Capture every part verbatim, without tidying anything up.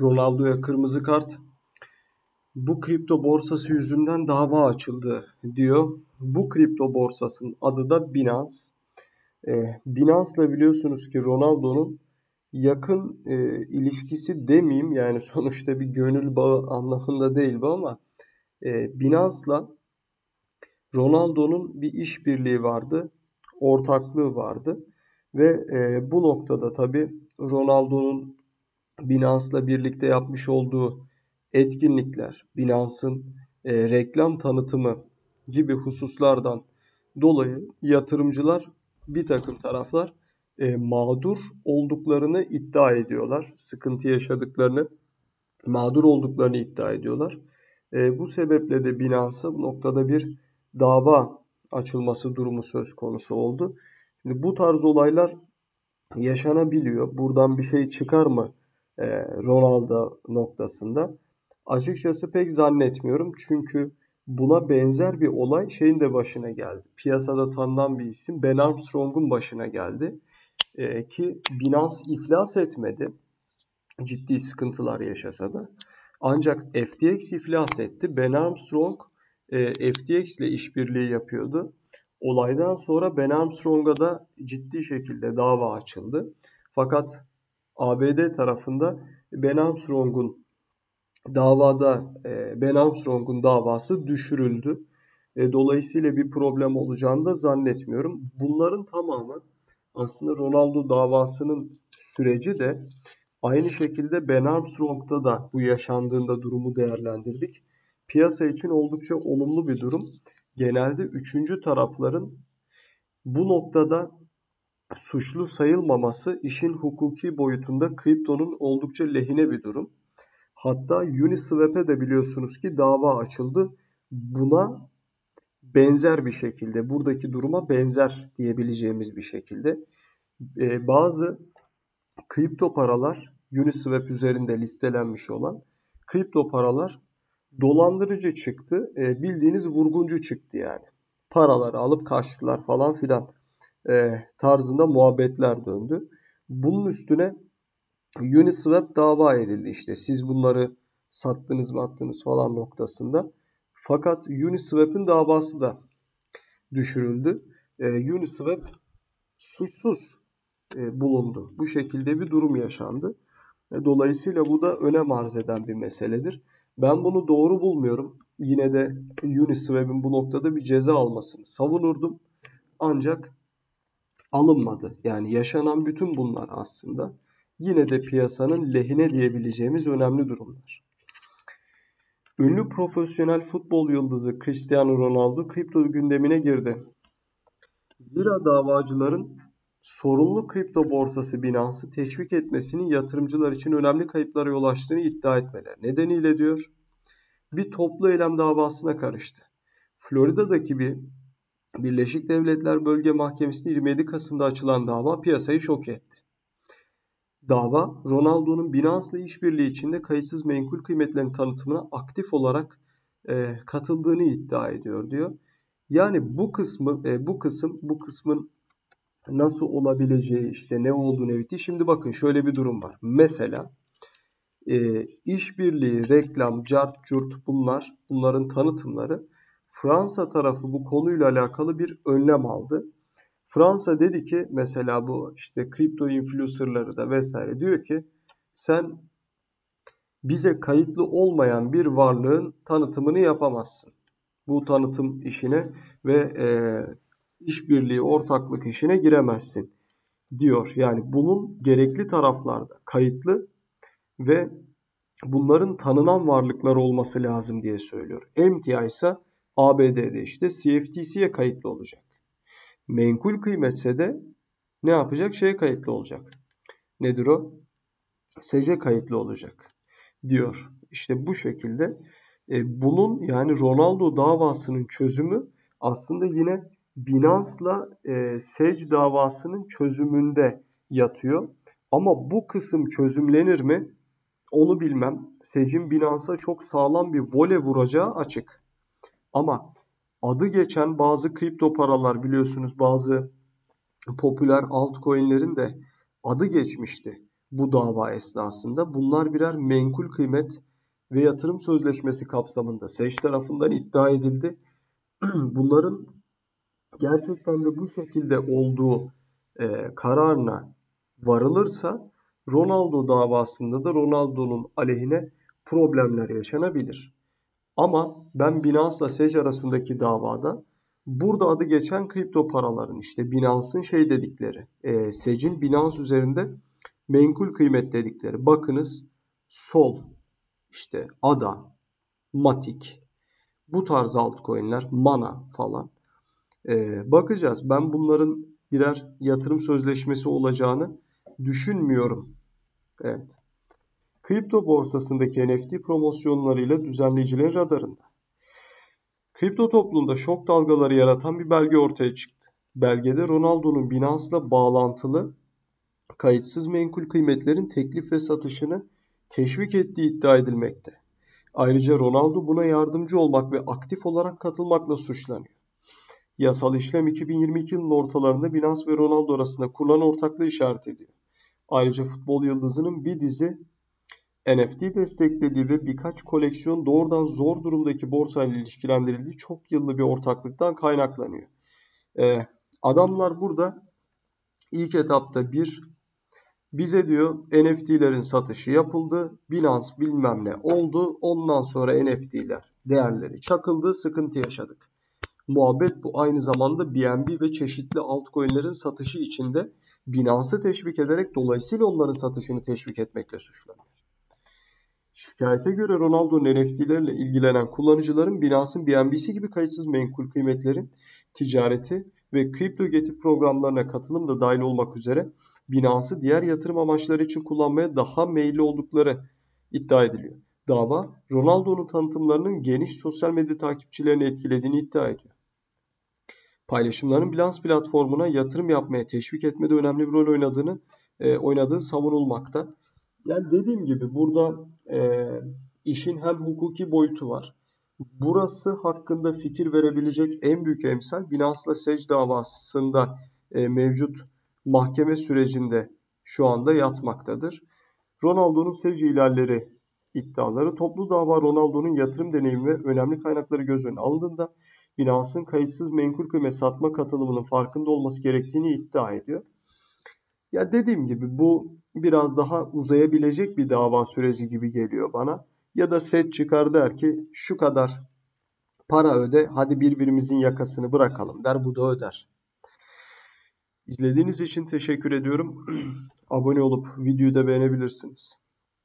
Ronaldo'ya kırmızı kart. Bu kripto borsası yüzünden dava açıldı diyor. Bu kripto borsasının adı da Binance. Ee, Binance'la biliyorsunuz ki Ronaldo'nun yakın e, ilişkisi demeyeyim. Yani sonuçta bir gönül bağı anlamında değil bu ama e, Binance'la Ronaldo'nun bir işbirliği vardı. Ortaklığı vardı. Ve e, bu noktada tabii Ronaldo'nun Binance'la birlikte yapmış olduğu etkinlikler, Binance'ın e, reklam tanıtımı gibi hususlardan dolayı yatırımcılar, bir takım taraflar e, mağdur olduklarını iddia ediyorlar. Sıkıntı yaşadıklarını, mağdur olduklarını iddia ediyorlar. E, bu sebeple de Binance'a bu noktada bir dava açılması durumu söz konusu oldu. Şimdi bu tarz olaylar yaşanabiliyor. Buradan bir şey çıkar mı e, Ronaldo noktasında? Açıkçası pek zannetmiyorum. Çünkü buna benzer bir olay şeyin de başına geldi. Piyasada tanınan bir isim Ben Armstrong'un başına geldi. E, ki Binance iflas etmedi. Ciddi sıkıntılar yaşasa da. Ancak F T X iflas etti. Ben Armstrong e, F T X ile işbirliği yapıyordu. Olaydan sonra Ben Armstrong'a da ciddi şekilde dava açıldı. Fakat A B D tarafında Ben Armstrong'un davada Ben Armstrong'un davası düşürüldü. Dolayısıyla bir problem olacağını da zannetmiyorum. Bunların tamamı aslında Ronaldo davasının süreci de aynı şekilde Ben Armstrong'da da bu yaşandığında durumu değerlendirdik. Piyasa için oldukça olumlu bir durum. Genelde üçüncü tarafların bu noktada suçlu sayılmaması işin hukuki boyutunda kriptonun oldukça lehine bir durum. Hatta Uniswap'e de biliyorsunuz ki dava açıldı. Buna benzer bir şekilde, buradaki duruma benzer diyebileceğimiz bir şekilde ee, bazı kripto paralar, Uniswap üzerinde listelenmiş olan kripto paralar dolandırıcı çıktı. E, bildiğiniz vurguncu çıktı yani. Paraları alıp kaçtılar falan filan e, tarzında muhabbetler döndü. Bunun üstüne Uniswap dava edildi işte. Siz bunları sattınız mı attınız falan noktasında. Fakat Uniswap'ın davası da düşürüldü. E, Uniswap suçsuz e, bulundu. Bu şekilde bir durum yaşandı. E, dolayısıyla bu da önem arz eden bir meseledir. Ben bunu doğru bulmuyorum. Yine de Uniswap'in bu noktada bir ceza almasını savunurdum. Ancak alınmadı. Yani yaşanan bütün bunlar aslında yine de piyasanın lehine diyebileceğimiz önemli durumlar. Ünlü profesyonel futbol yıldızı Cristiano Ronaldo kripto gündemine girdi. Zira davacıların sorunlu kripto borsası Binance'ı teşvik etmesinin yatırımcılar için önemli kayıplara yol açtığını iddia etmeler nedeniyle diyor, bir toplu eylem davasına karıştı. Florida'daki bir Birleşik Devletler Bölge Mahkemesi'nde yirmi yedi Kasım'da açılan dava piyasayı şok etti. Dava, Ronaldo'nun Binance'la işbirliği içinde kayıtsız menkul kıymetlerin tanıtımına aktif olarak e, katıldığını iddia ediyor diyor. Yani bu kısmı, e, bu kısım, bu kısmın nasıl olabileceği, işte ne oldu ne bitti. Şimdi bakın şöyle bir durum var. Mesela e, işbirliği, reklam, cart, curt bunlar, bunların tanıtımları. Fransa tarafı bu konuyla alakalı bir önlem aldı. Fransa dedi ki mesela bu işte kripto influencerları da vesaire diyor ki sen bize kayıtlı olmayan bir varlığın tanıtımını yapamazsın. Bu tanıtım işine ve e, işbirliği, ortaklık işine giremezsin diyor. Yani bunun gerekli taraflarda kayıtlı ve bunların tanınan varlıklar olması lazım diye söylüyor. M T I ise A B D'de işte C F T C'ye kayıtlı olacak. Menkul kıymetse de ne yapacak? Şeye kayıtlı olacak. Nedir o? S E C'e kayıtlı olacak diyor. İşte bu şekilde e, bunun yani Ronaldo davasının çözümü aslında yine Binance'la e, S E C davasının çözümünde yatıyor. Ama bu kısım çözümlenir mi? Onu bilmem. S E C'in Binance'a çok sağlam bir vole vuracağı açık. Ama adı geçen bazı kripto paralar biliyorsunuz bazı popüler altcoin'lerin de adı geçmişti. bu dava esnasında. Bunlar birer menkul kıymet ve yatırım sözleşmesi kapsamında S E C tarafından iddia edildi. Bunların gerçekten de bu şekilde olduğu e, kararına varılırsa Ronaldo davasında da Ronaldo'nun aleyhine problemler yaşanabilir. Ama ben Binance'la S E C arasındaki davada burada adı geçen kripto paraların, işte Binance'ın şey dedikleri, e, S E C'in Binance üzerinde menkul kıymet dedikleri, bakınız Sol, işte Ada, Matic, bu tarz altcoin'ler, Mana falan. Ee, bakacağız. Ben bunların birer yatırım sözleşmesi olacağını düşünmüyorum. Evet. Kripto borsasındaki N F T promosyonlarıyla düzenleyicilerin radarında. Kripto toplumda şok dalgaları yaratan bir belge ortaya çıktı. Belgede Ronaldo'nun Binance'la bağlantılı kayıtsız menkul kıymetlerin teklif ve satışını teşvik ettiği iddia edilmekte. Ayrıca Ronaldo buna yardımcı olmak ve aktif olarak katılmakla suçlanıyor. Yasal işlem iki bin yirmi iki yılının ortalarında Binance ve Ronaldo arasında kurulan ortaklığı işaret ediyor. Ayrıca futbol yıldızının bir dizi N F T desteklediği ve birkaç koleksiyon doğrudan zor durumdaki borsayla ilişkilendirildiği çok yıllı bir ortaklıktan kaynaklanıyor. Ee, adamlar burada ilk etapta bir, bize diyor N F T'lerin satışı yapıldı, Binance bilmem ne oldu, ondan sonra N F T'ler değerleri çakıldı, sıkıntı yaşadık. Muhabbet bu. Aynı zamanda B N B ve çeşitli altcoin'lerin satışı içinde Binance'ı teşvik ederek dolayısıyla onların satışını teşvik etmekle suçlanıyor. Şikayete göre Ronaldo'nun N F T'lerle ilgilenen kullanıcıların Binance'ın B N B'si gibi kayıtsız menkul kıymetlerin ticareti ve kripto getiri programlarına katılım da dahil olmak üzere Binance'ı diğer yatırım amaçları için kullanmaya daha meyilli oldukları iddia ediliyor. Dava Ronaldo'nun tanıtımlarının geniş sosyal medya takipçilerini etkilediğini iddia ediyor. Paylaşımların Binance platformuna yatırım yapmaya teşvik etmede önemli bir rol oynadığını e, oynadığı savunulmakta. Yani dediğim gibi burada e, işin hem hukuki boyutu var. Burası hakkında fikir verebilecek en büyük emsal Binance'la S E C davasında e, mevcut mahkeme sürecinde şu anda yatmaktadır. Ronaldo'nun S E C ihlalleri iddiaları. Toplu dava Ronaldo'nun yatırım deneyimi ve önemli kaynakları göz önüne alındığında Binance'ın kayıtsız menkul kıymet satma katılımının farkında olması gerektiğini iddia ediyor. Ya dediğim gibi bu biraz daha uzayabilecek bir dava süreci gibi geliyor bana. Ya da S E C çıkar der ki şu kadar para öde, hadi birbirimizin yakasını bırakalım der, bu da öder. İzlediğiniz için teşekkür ediyorum. Abone olup videoyu da beğenebilirsiniz.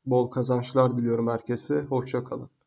Bol kazançlar diliyorum herkese. Hoşça kalın.